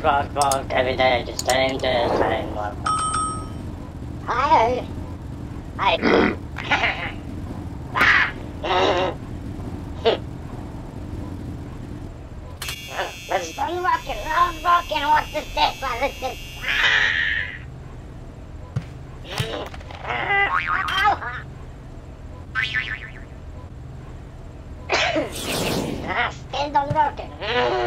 cross every day, I just don't even do it as time anymore. Let's run rockin', run rockin', what's this this, what's this? Still don't rockin'.